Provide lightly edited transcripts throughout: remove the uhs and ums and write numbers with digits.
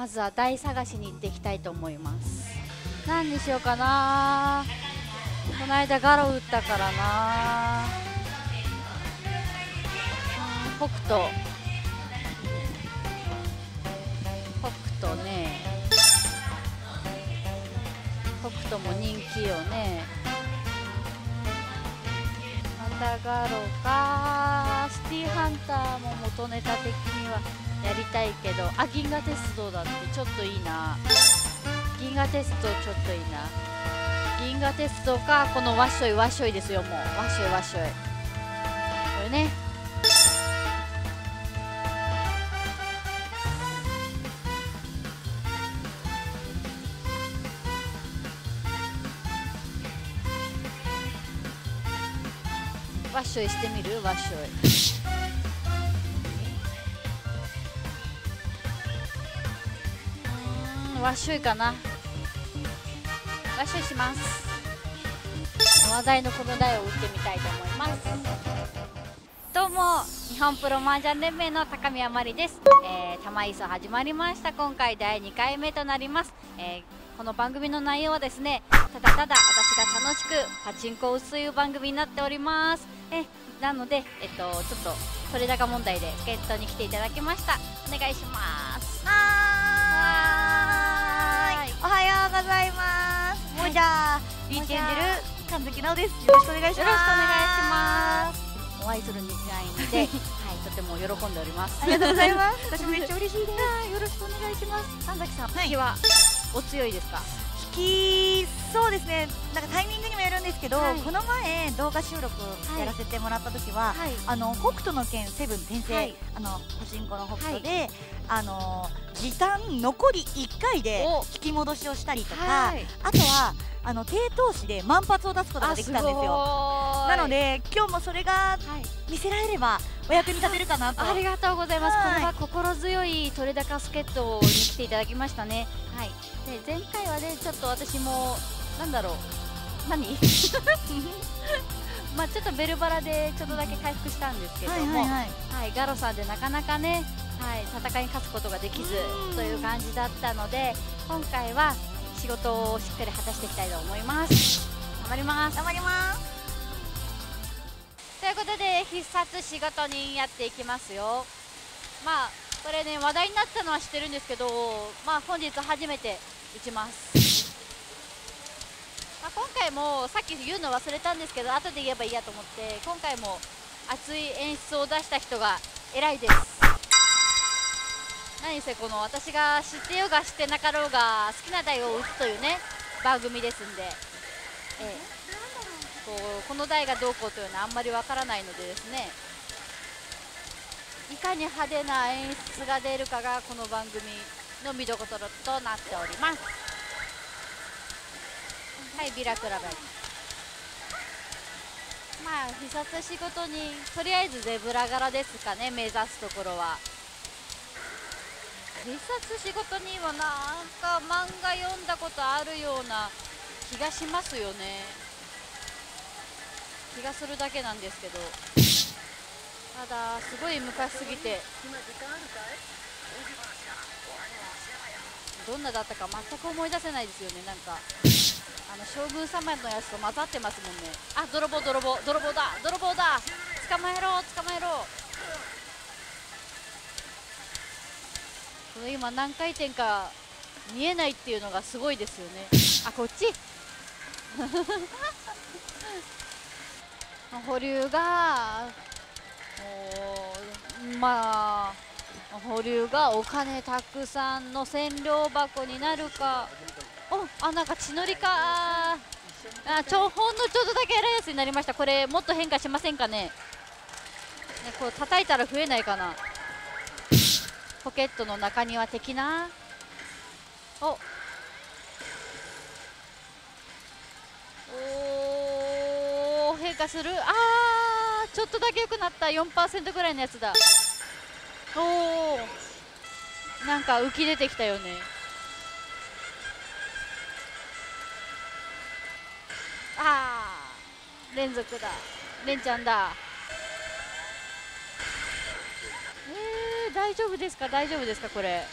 まずは台探しに行っていきたいと思います。何にしようかな。この間ガロ打ったからな。北斗、北斗ね、北斗も人気よね。またガロか。シティーハンターも元ネタ的にはやりたいけど、あ、銀河鉄道だってちょっといいな。銀河鉄道ちょっといいな。銀河鉄道か、このわっしょいわっしょいですよ。もうわっしょいわっしょい、これね。わっしょいしてみる？わっしょい。わっしょいかな。わっしょいします。話題のこの台を打ってみたいと思います。どうも、日本プロ麻雀連盟の高宮真理です。玉磯始まりました。今回第2回目となります。この番組の内容はですね、ただただ私が楽しくパチンコを打つという番組になっております。なので、ちょっと取れ高問題で助っ人に来ていただきました。お願いします。おはようございます。もじゃー、リーチエンジェル神月奈緒です。よろしくお願いします。お会いする2回目で、はい、とても喜んでおります。ありがとうございます。私もめっちゃ嬉しいです。よろしくお願いします。神崎さん、引きはお強いですか？引き、そうですね。なんかタイミングにもよるんですけど、この前動画収録やらせてもらった時は、北斗の拳セブン転生、パチンコの北斗で。時短残り1回で引き戻しをしたりとか、あとは低投資で万発を出すことができたんですよ。なので今日もそれが見せられればお役に立てるかなと。ありがとうございます。これは心強い取れ高助っ人に来ていただきましたね。で、前回はね、ちょっと私もなんだろう、まあちょっとベルバラでちょっとだけ回復したんですけども、ガロさんでなかなかね、戦いに勝つことができずという感じだったので、今回は仕事をしっかり果たしていきたいと思います。頑張ります、頑張ります。ということで、必殺仕事人やっていきますよ。まあこれね、話題になったのは知ってるんですけど、まあ本日初めて打ちます。今回もさっき言うの忘れたんですけど、後で言えばいいやと思って、今回も熱い演出を出した人が偉いです。何せこの私が知ってようが知ってなかろうが好きな台を打つというね、番組ですんで、この台がどうこうというのはあんまりわからないのでですね、いかに派手な演出が出るかがこの番組の見どころとなっております。はい、ビラクラブ。まあ必殺仕事にとりあえずゼブラ柄ですかね、目指すところは。必殺仕事人はなんか漫画読んだことあるような気がしますよね。気がするだけなんですけど、ただすごい昔すぎてどんなだったか全く思い出せないですよね。なんか将軍様のやつと混ざってますもんね。あ、泥棒泥棒泥棒だ泥棒だ、捕まえろ捕まえろ。今何回転か見えないっていうのがすごいですよね。あ、こっち保留がまあ保留がお金たくさんの千両箱になるか、あ、なんか血のりか、ほんのちょっとだけ偉いやつになりました。これもっと変化しませんかね。こう叩いたら増えないかな。ポケットの中庭的な、おお、変化する。あー、ちょっとだけ良くなった。 4% ぐらいのやつだ。おお、なんか浮き出てきたよね。あー、連続だ、連ちゃんだ。大丈夫ですか、大丈夫ですか。これ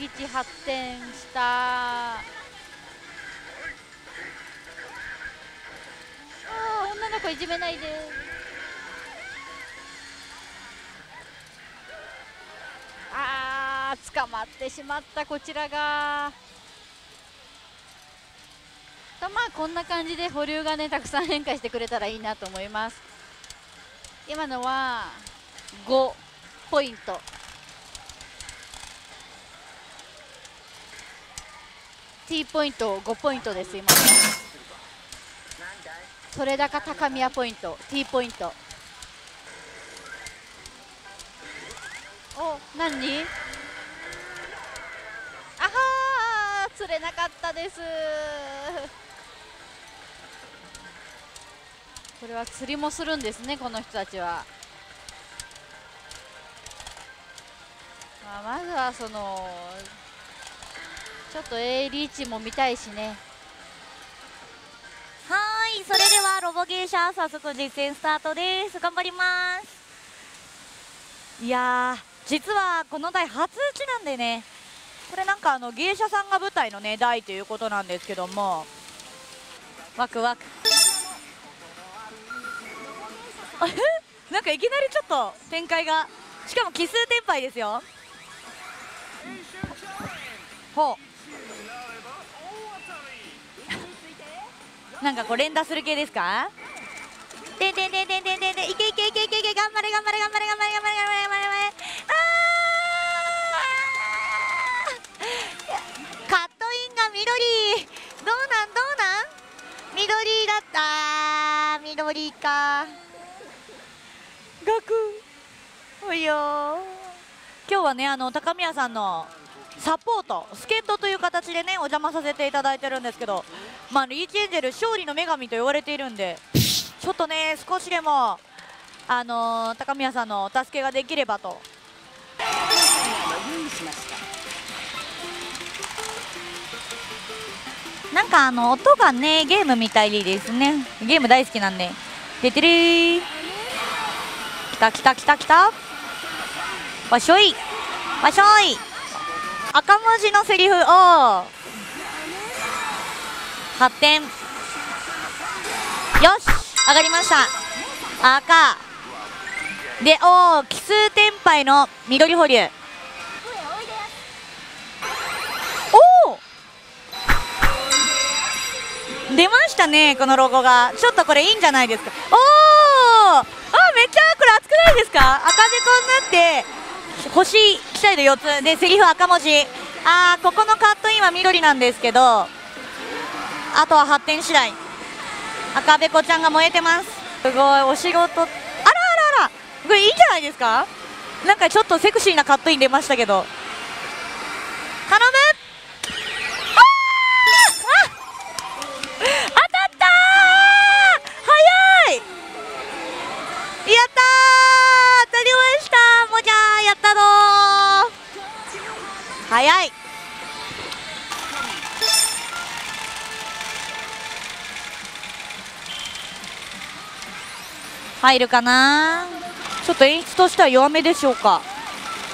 技術発展した。女の子いじめないで。ああ、捕まってしまったこちらが。とまあこんな感じで保留がねたくさん変化してくれたらいいなと思います。今のは5ポイント。T ポイント5ポイントです今。それだか高宮ポイント T ポイント。お、何？あはー、釣れなかったです。これは釣りもするんですね、この人たちは。まあ、まずはそのちょっと A リーチも見たいしね。はい、それではロボ芸者早速実戦スタートです。頑張ります。いやー、実はこの台初打ちなんでね、これなんか芸者さんが舞台のね台ということなんですけども、ワクワクなんかいきなりちょっと展開が、しかも奇数転廃ですよ。ほうなんかこう連打する系ですか？でんでんでんでんでんでんでん、いけいけいけいけいけ、頑張れ頑張れ頑張れ頑張れ頑張れ頑張れ頑張れ頑張れ。あー、カットインが緑。どうなんどうなん？緑だった。緑か。ガク。おいよー。今日はね高宮さんのサポート助っ人という形でねお邪魔させていただいてるんですけど、まあ、リーチエンジェル勝利の女神と言われているんで、ちょっとね少しでも高宮さんのお助けができればと。なんか音がねゲームみたいですね。ゲーム大好きなんで。出てるー。きたきたきたきた。わしょいわしょい。赤文字のセリフを発展。よし、上がりました。赤でおー、奇数天杯の緑保留。おお、出ましたねこのロゴが。ちょっとこれいいんじゃないですか。おお、あ、めっちゃこれ熱くないですか。赤猫になって星期待度4つでセリフ赤文字。あー、ここのカットインは緑なんですけど、あとは発展次第。赤べこちゃんが燃えてます。すごいお仕事。あらあらあら、これいいんじゃないですか。なんかちょっとセクシーなカットイン出ましたけど。頼む。あ、当たった。早い。やったー、当たりました。もじゃー、やったぞー。早い。入るかな。ちょっと演出としては弱めでしょうか。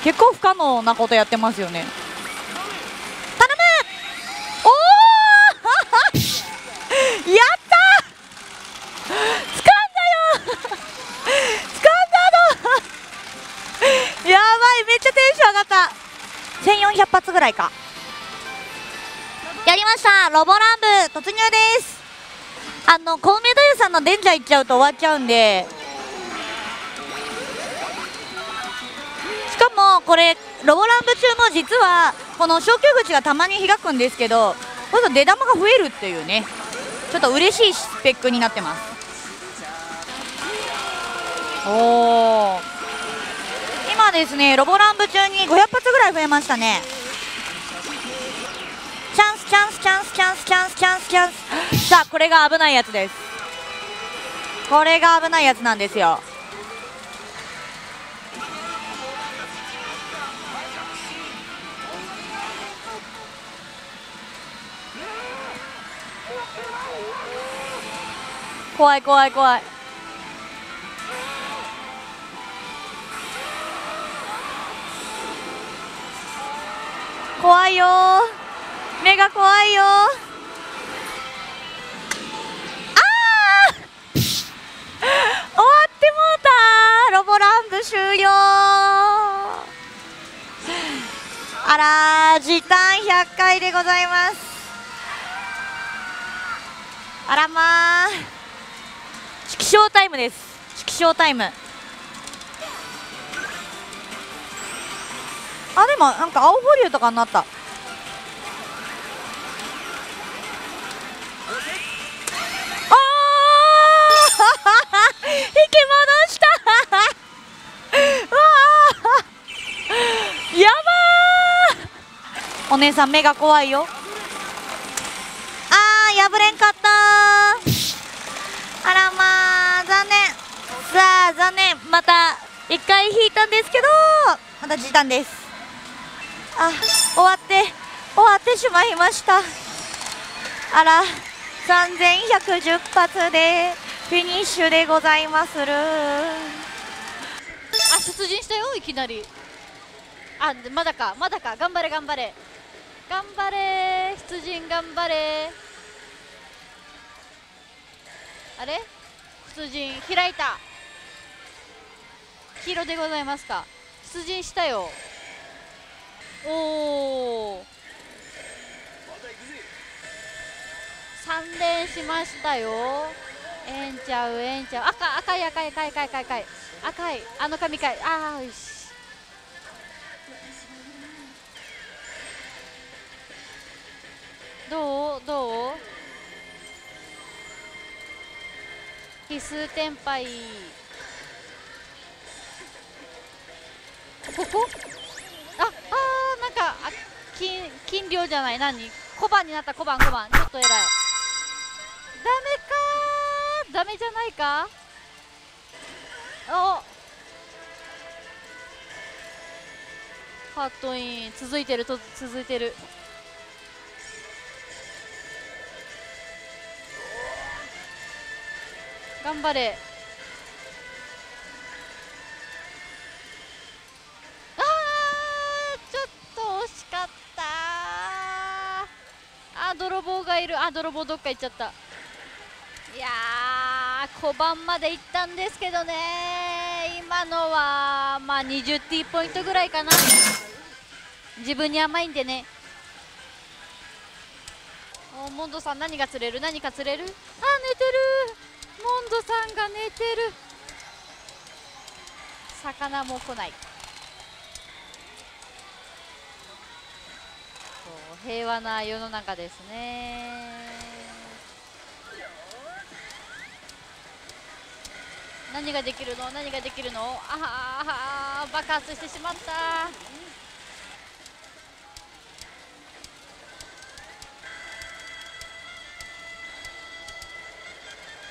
結構不可能なことやってますよね。頼む。おおやったー。やばい、めっちゃテンション上がった。1400発ぐらいか。やりました、ロボランブ突入です。コウメ太夫さんのデンジャー行っちゃうと終わっちゃうんで。しかも、これロボランブ中も実はこの昇級口がたまに開くんですけど、この出玉が増えるっていうね。ちょっと嬉しいスペックになってます。おお。今ですね、ロボランブ中に500発ぐらい増えましたね。チャンスチャンスチャンスチャンスチャンスチャンスチャンス。さあ、これが危ないやつです。これが危ないやつなんですよ。怖い怖い怖い。怖いよー、目が怖いよー。ああ終わってもうたー、ロボランブ終了。あらー、時短100回でございます。あらまー、縮小タイムです、縮小タイム。あ、でもなんか青保留とかになった。引き戻したわ、やばー、お姉さん目が怖いよ。あー、破れんかった。あらまー、残念。さあ残念、また1回引いたんですけど、また時短です。あ、終わってしまいました。あら、3110発でフィニッシュでございまする。あ、出陣したよ、いきなり。あ、まだか、まだか、頑張れ頑張れ頑張れ、出陣頑張れ。あれ、出陣開いた、黄色でございますか。出陣したよ。おお、3連しましたよ。えんちゃう、えんちゃう、赤い、赤い、あの神回。ああ、よし、どう奇数天敗、ここ、金量じゃない、何、小判になった、小判、ちょっと偉い。ダメかー、ダメじゃないか。お、ハートイン続いてると、続いてる。頑張れ。泥棒がいる。あ、泥棒どっか行っちゃった。いやー、小判まで行ったんですけどね、今のはまあ 20T ポイントぐらいかな。自分に甘いんでね。お、モンドさん、何が釣れる、何か釣れる。あ、寝てる、モンドさんが寝てる。魚も来ない。平和な世の中ですね。何ができるの、何ができるの。ああ、爆発してしまった。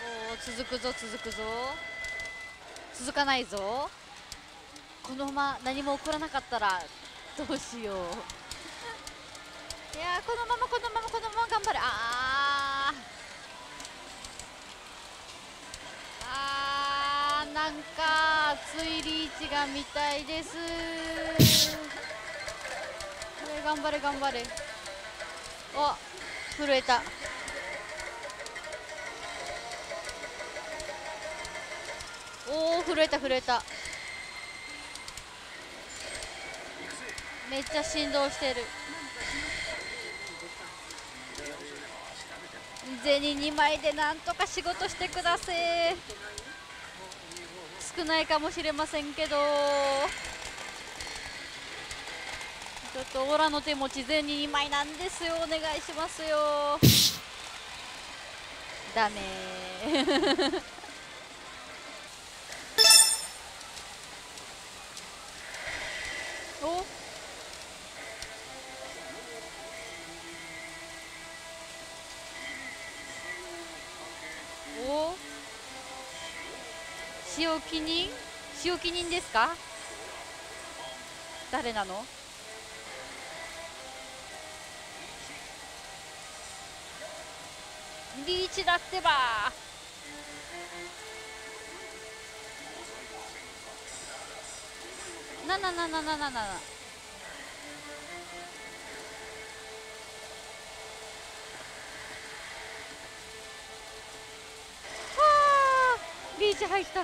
おー、続くぞ、続かないぞ。このまま何も起こらなかったらどうしよう。いやー、このまま頑張れ。あー、なんか追いリーチが見たいです。頑張れ。あ、震えた。おー、震えた。めっちゃ振動してる。銭2枚でなんとか仕事してください。少ないかもしれませんけど、ちょっとオラの手持ち銭2枚なんですよ、お願いしますよ。ダメーお、使用記人ですか。誰なの。リーチだってば。77777。1入った。あ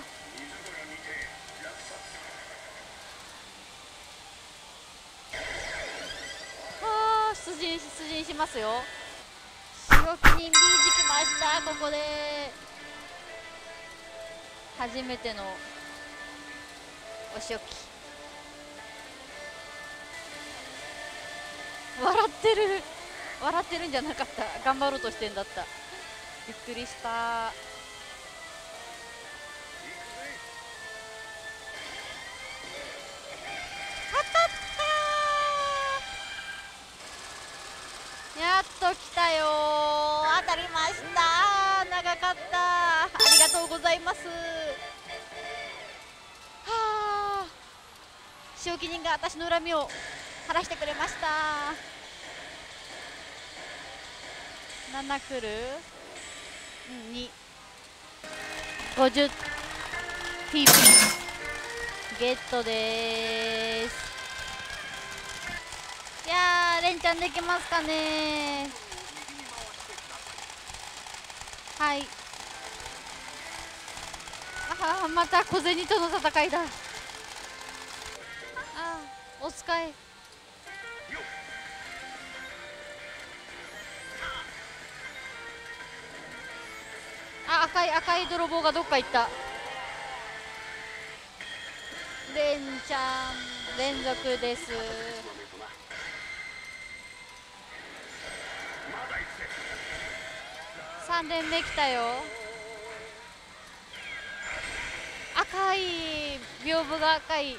あ、出陣しますよ。白金 B 字きました。ここで初めてのお仕置き。笑ってるんじゃなかった。頑張ろうとしてんだった。びっくりした。やっと来たよ。当たりました。長かった。ありがとうございます。はあ、仕置き人が私の恨みを晴らしてくれました。7来る、250 PP ゲットでーす。いやー、連チャンできますかねー。はい、ああ、また小銭との戦いだ。ああ、お使い赤い泥棒がどっか行った。レンチャン連続です。3連目来たよ。赤い屏風が赤い。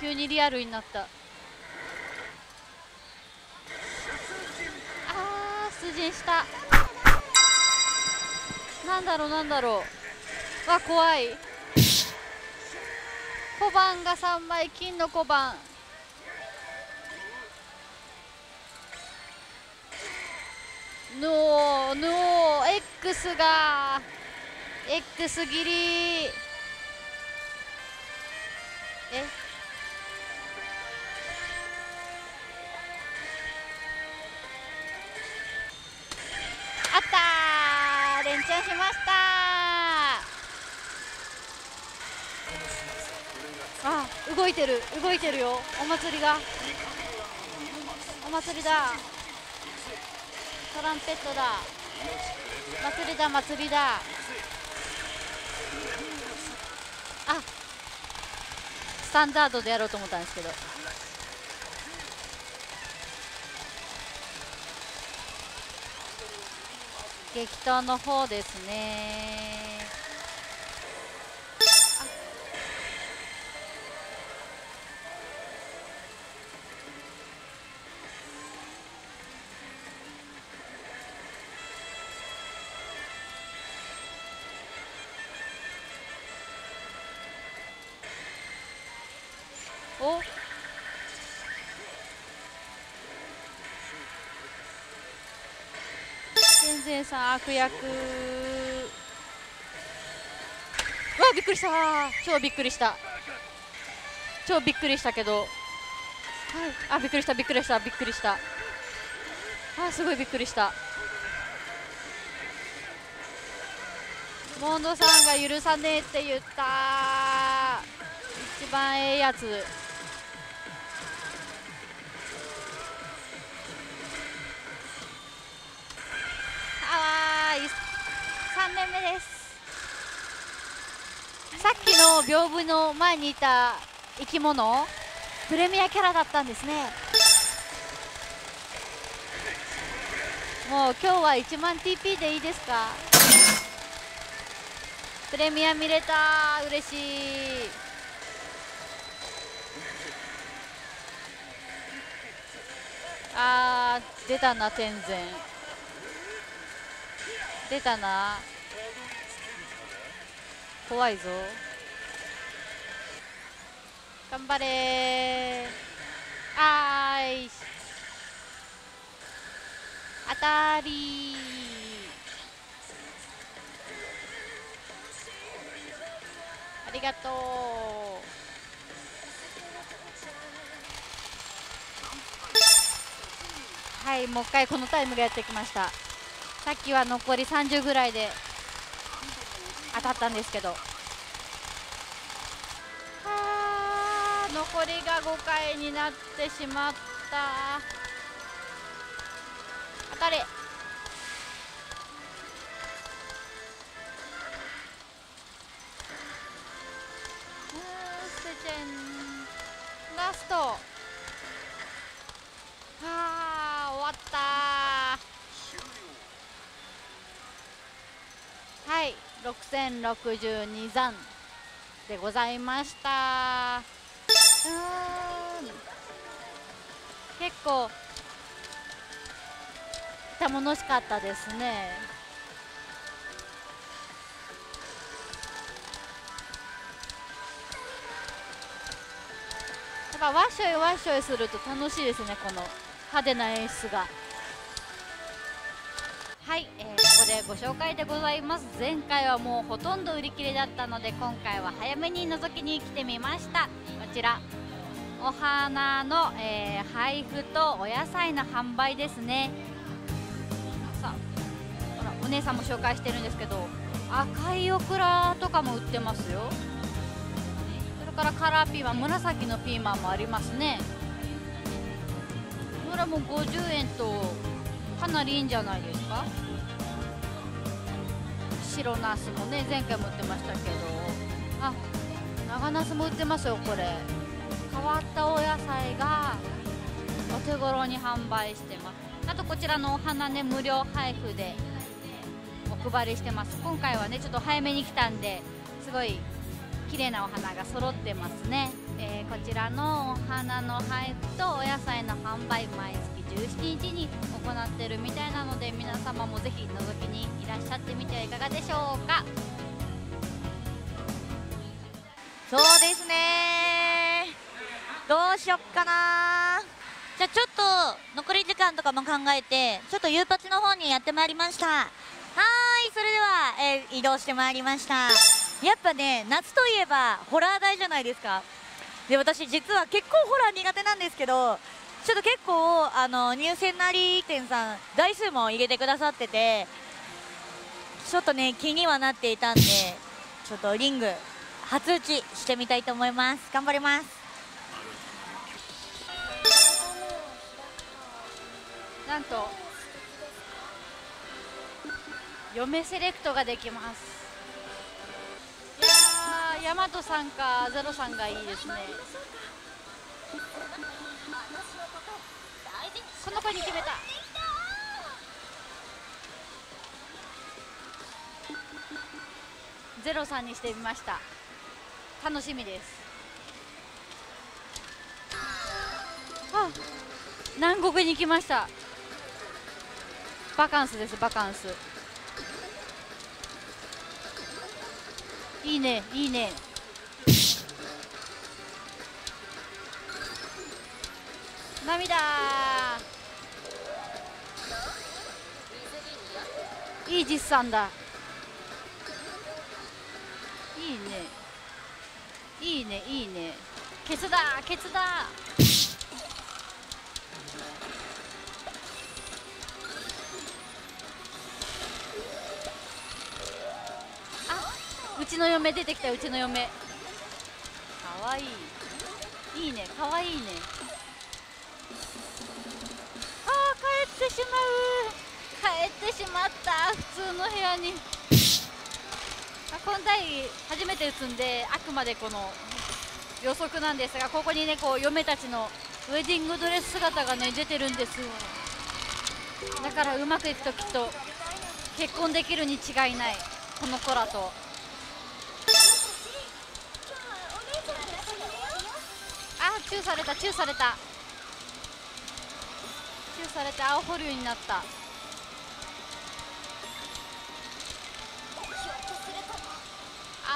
急にリアルになった。出陣した。なんだろうわ、怖い。小判が3枚、金の小判。X が X 切り。え、しました。あ、動いてるよ。お祭りだ。トランペットだ。祭りだ。あ、スタンダードでやろうと思ったんですけど、激闘の方ですね。おっ、全然さん悪役。うわ、びっくりした。超びっくりしたけど、はい、あ、びっくりした。あ、すごいびっくりした。モンドさんが許さねえって言った。一番ええやつ。3連目です。さっきの屏風の前にいた生き物、プレミアキャラだったんですね。もう今日は1万 TP でいいですか。プレミア見れた、嬉しい。あー、出たな、天然出たな。怖いぞ。頑張れー。あーい、当たりー。ありがとう。はい、もう一回このタイムがやってきました。さっきは残り30ぐらいで当たったんですけど、残りが5回になってしまった。当たれ。ラスト。終わった。はい、6062残でございました。結構楽しかったですね。やっぱワッショイワッショイすると楽しいですね、この派手な演出が。はい、ここでご紹介でございます。前回はもうほとんど売り切れだったので、今回は早めに覗きに来てみました。こちらお花の、配布とお野菜の販売ですね。さあ、ほらお姉さんも紹介してるんですけど、赤いオクラとかも売ってますよ。それからカラーピーマン、紫のピーマンもありますね。これも50円とかなりいいんじゃないですか。白ナスもね、前回も売ってましたけど、あ、長ナスも売ってますよ。これ変わったお野菜がお手頃に販売してます。あとこちらのお花ね、無料配布でお配りしてます。今回はねちょっと早めに来たんで、すごい綺麗なお花が揃ってますね。こちらのお花の配布とお野菜の販売、毎月17日に行ってるみたいなので、皆様もぜひ覗きにいらっしゃってみてはいかがでしょうか。そうですね、どうしよっかな。じゃあちょっと残り時間とかも考えて、ちょっとゆうぱちの方にやってまいりました。はーい、それでは、移動してまいりました。やっぱね、夏といえばホラー大じゃないですか。で、私実は結構ホラー苦手なんですけど、ちょっと結構入選なり店さん台数も入れてくださってて、ちょっとね気にはなっていたんで、ちょっとリング初打ちしてみたいと思います。頑張ります。なんと嫁セレクトができます。大和さんかゼロさんがいいですね。この子に決めた。ゼロさんにしてみました。楽しみです。あ、南国に来ました。バカンスです、バカンス。いいね、いいね。涙。いい実産だ。いいね。いいね、いいね。ケツだ、ケツだ。うちの嫁出てきた。うちの嫁かわいい。いいね、かわいいね。ああ、帰ってしまう。帰ってしまった、普通の部屋に。今回初めて打つんで、あくまでこの予測なんですが、ここにねこう嫁たちのウェディングドレス姿がね出てるんですよ。だからうまくいくときっと結婚できるに違いない、この子らと。チューされた、チューされた、チューされて青保留になった。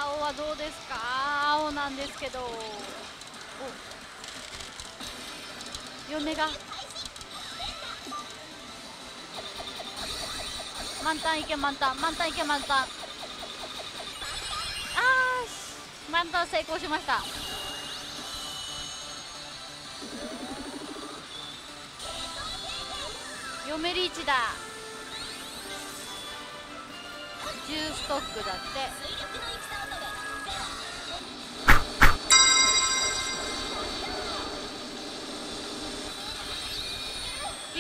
青はどうですか。青なんですけど、嫁が満タンいけ、満タン、満タンいけ、満タン。あー、満タン成功しました。嫁リーチだ。10ストックだって。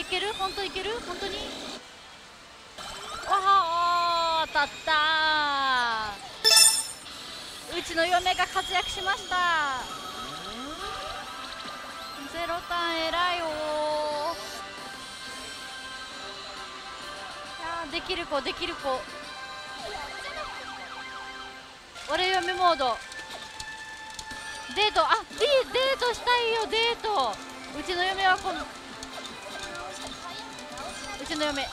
いける？本当いける？本当に？おお、当たったー。うちの嫁が活躍しました。ゼロターン偉いよー。いやー、できる子できる子。俺嫁モード。デート、あ、デートしたいよ、デート。うちの嫁はこの、うちの嫁、あ、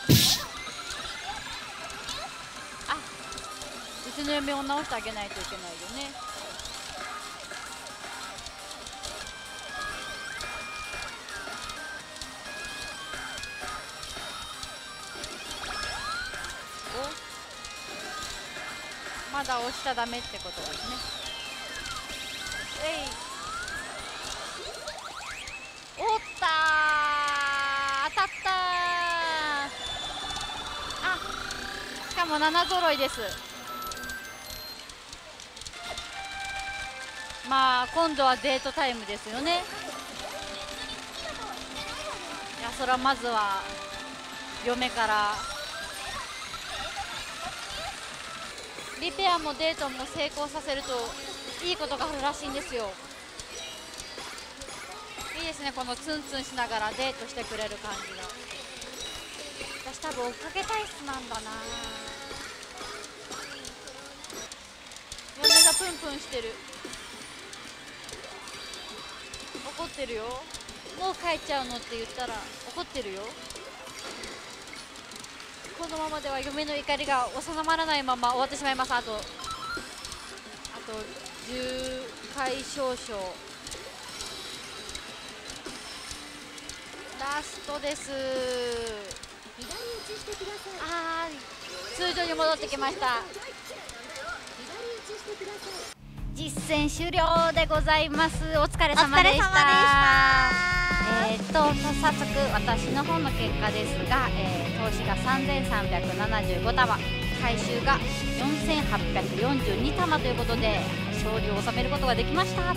うちの嫁を直してあげないといけないよね。まだ押しちゃダメってことですね。えい、おったー、当たったー。あ、しかも7揃いです。まあ今度はデートタイムですよね。いや、それはまずは嫁からリペアもデートも成功させるといいことがあるらしいんですよ。いいですね、このツンツンしながらデートしてくれる感じが。私多分追っかけ体質なんだな。嫁がプンプンしてる。怒ってるよ。もう帰っちゃうのって言ったら怒ってるよ。このままでは嫁の怒りが収まらないまま終わってしまいます。あと10回少々。ラストです。あー、通常に戻ってきました。実戦終了でございます。お疲れ様でした。早速私の方の結果ですが、投資が3375玉、回収が4842玉ということで勝利を収めることができました。お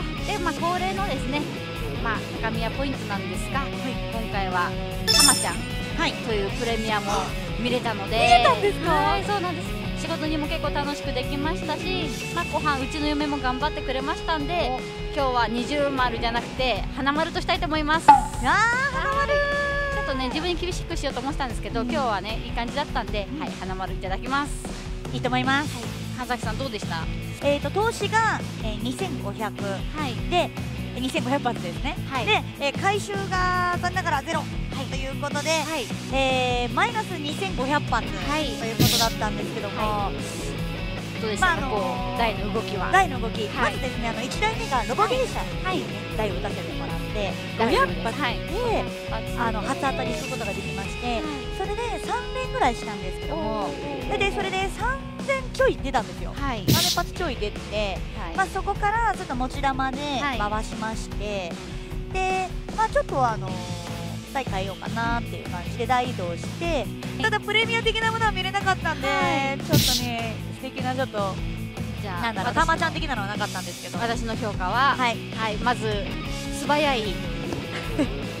ー、で、まあ、恒例のですね、まあ、高宮ポイントなんですが、はい、今回はハマちゃんというプレミアも見れたので。見れたんですか？はい、そうなんです。仕事にも結構楽しくできましたし、まあ、ご飯、うちの嫁も頑張ってくれましたんで、今日は二重丸じゃなくて花丸としたいと思います。花丸ちょっとね、自分に厳しくしようと思ってたんですけど、今日はね、いい感じだったんで、はい、花丸いただきます。いいと思います。神崎さんどうでした？投資が2500で2500発ですね。で、回収が残念ながらゼロということで、マイナス2500発ということだったんですけども。台の動きは、まずですね、1台目がロボ芸者に台を打たせてもらって500発で初当たりすることができまして、それで3連ぐらいしたんですけども、それで3000ちょい出たんですよ。3発ちょい出て、そこからちょっと持ち玉で回しまして、で、ちょっと台変えようかなっていう感じで台移動して、ただプレミア的なものは見れなかったんで、ちょっとね、的なちょっとなんだろう、たまちゃん的なのはなかったんですけど、私の評価は、まず素早い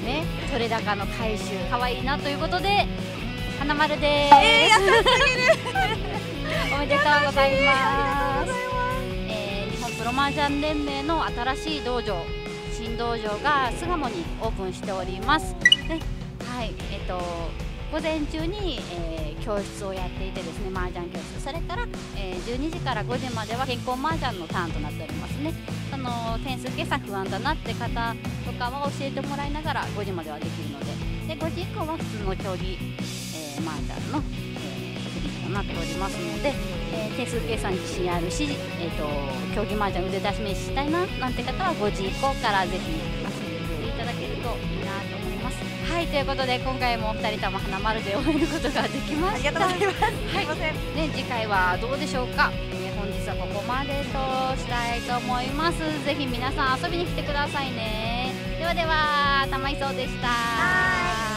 ね、取れ高の回収可愛いなということで花丸でーす。おめでとうございます。日本プロ麻雀連盟の新しい道場、新道場が巣鴨にオープンしております。午前中に、教室をやっていてですね、麻雀教室、それから、12時から5時までは健康麻雀のターンとなっておりますね。その点数計算不安だなって方とかは教えてもらいながら5時まではできるので、5時以降は普通の競技、麻雀のフリーとなっておりますので、点数計算に自信あるし、競技麻雀腕出し目したいななんて方は5時以降からぜひ遊んでいただけるといいなと思います。はい、ということで今回もお二人とも花丸で終えることができました。ありがとうございます。はい、ね、次回はどうでしょうか。本日はここまでとしたいと思います。ぜひ皆さん遊びに来てくださいね。ではでは、玉井荘でした。